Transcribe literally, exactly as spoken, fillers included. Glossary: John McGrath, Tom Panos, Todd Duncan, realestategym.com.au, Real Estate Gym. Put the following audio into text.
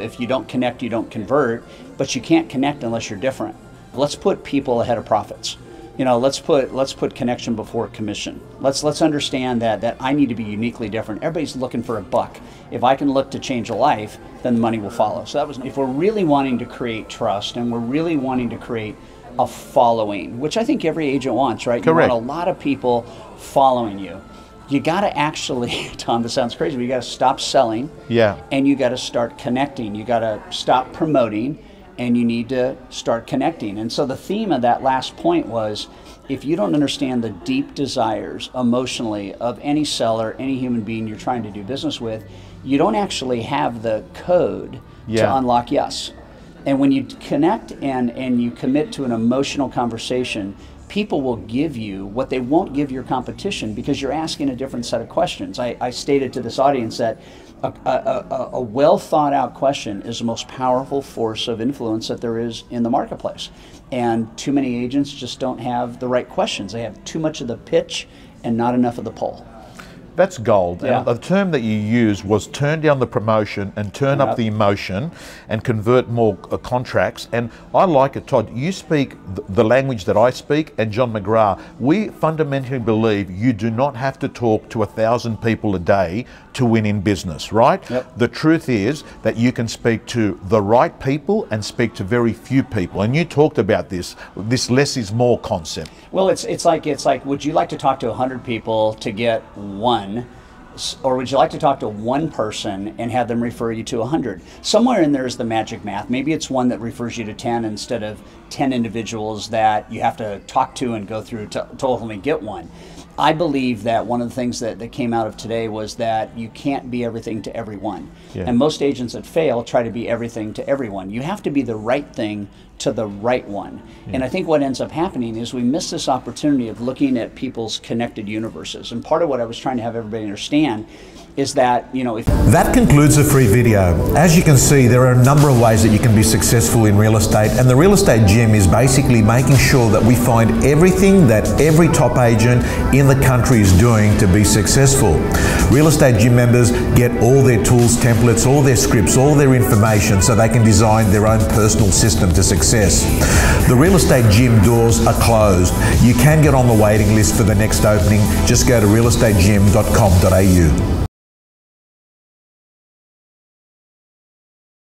If you don't connect, you don't convert, but you can't connect unless you're different. Let's put people ahead of profits. You know, let's put let's put connection before commission. Let's let's understand that that I need to be uniquely different. Everybody's looking for a buck. If I can look to change a life, then the money will follow. So that was, if we're really wanting to create trust and we're really wanting to create a following, which I think every agent wants, right? Correct. You want a lot of people following you. You got to actually, Tom, this sounds crazy, but you got to stop selling. Yeah. And you got to start connecting. You got to stop promoting. And you need to start connecting. And so the theme of that last point was, if you don't understand the deep desires emotionally of any seller, any human being you're trying to do business with, you don't actually have the code yeah. to unlock yes. And when you connect and, and you commit to an emotional conversation, people will give you what they won't give your competition because you're asking a different set of questions. I, I stated to this audience that a, a, a well thought out question is the most powerful force of influence that there is in the marketplace. And too many agents just don't have the right questions. They have too much of the pitch and not enough of the pull. That's gold. Yeah. And the term that you used was turn down the promotion and turn yep. up the emotion and convert more uh, contracts. And I like it, Todd. You speak th the language that I speak, and John McGrath. We fundamentally believe you do not have to talk to a thousand people a day to win in business, right? Yep. The truth is that you can speak to the right people and speak to very few people. And you talked about this, this less is more concept. Well, it's, it's, like, it's like, would you like to talk to a hundred people to get one? Or would you like to talk to one person and have them refer you to a hundred? Somewhere in there is the magic math. Maybe it's one that refers you to ten instead of ten individuals that you have to talk to and go through to, to only get one. I believe that one of the things that, that came out of today was that you can't be everything to everyone. Yeah. And most agents that fail try to be everything to everyone. You have to be the right thing to the right one. Yeah. And I think what ends up happening is we miss this opportunity of looking at people's connected universes. And part of what I was trying to have everybody understand is that, you know, if... That concludes the free video. As you can see, there are a number of ways that you can be successful in real estate. And the Real Estate Gym is basically making sure that we find everything that every top agent in the country is doing to be successful. Real Estate Gym members get all their tools, templates, all their scripts, all their information so they can design their own personal system to success. The Real Estate Gym doors are closed. You can get on the waiting list for the next opening. Just go to real estate gym dot com dot A U.